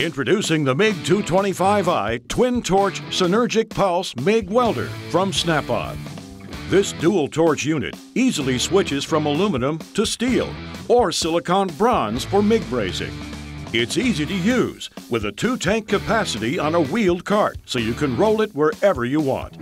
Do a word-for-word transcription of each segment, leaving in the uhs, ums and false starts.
Introducing the MIG two twenty-five i Twin Torch Synergic Pulse MIG Welder from Snap-on. This dual torch unit easily switches from aluminum to steel or silicon bronze for MIG brazing. It's easy to use with a two-tank capacity on a wheeled cart, so you can roll it wherever you want.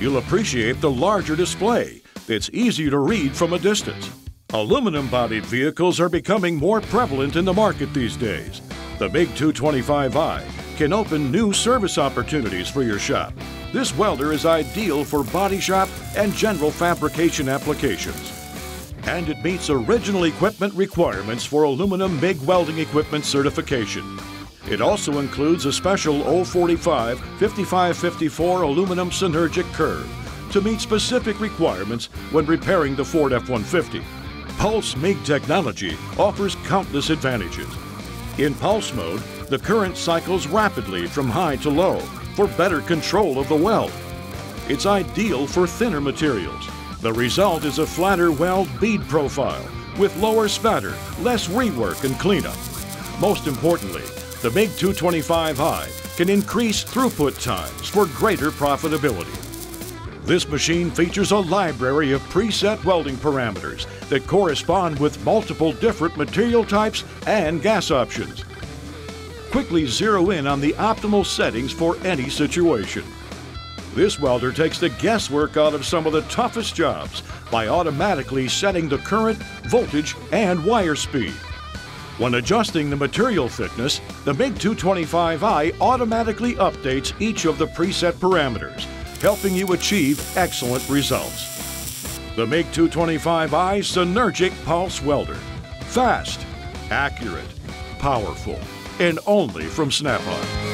You'll appreciate the larger display. It's easy to read from a distance. Aluminum-bodied vehicles are becoming more prevalent in the market these days. The MIG two twenty-five i can open new service opportunities for your shop. This welder is ideal for body shop and general fabrication applications. And it meets original equipment requirements for aluminum MIG welding equipment certification. It also includes a special oh forty-five fifty-five fifty-four aluminum synergic curve to meet specific requirements when repairing the Ford F one fifty. Pulse MIG technology offers countless advantages. In pulse mode, the current cycles rapidly from high to low for better control of the weld. It's ideal for thinner materials. The result is a flatter weld bead profile with lower spatter, less rework and cleanup. Most importantly, the MIG two twenty-five i can increase throughput times for greater profitability. This machine features a library of preset welding parameters that correspond with multiple different material types and gas options. Quickly zero in on the optimal settings for any situation. This welder takes the guesswork out of some of the toughest jobs by automatically setting the current, voltage, and wire speed. When adjusting the material thickness, the MIG two twenty-five i automatically updates each of the preset parameters, helping you achieve excellent results. The MIG two twenty-five i Synergic Pulse Welder. Fast, accurate, powerful, and only from Snap-on.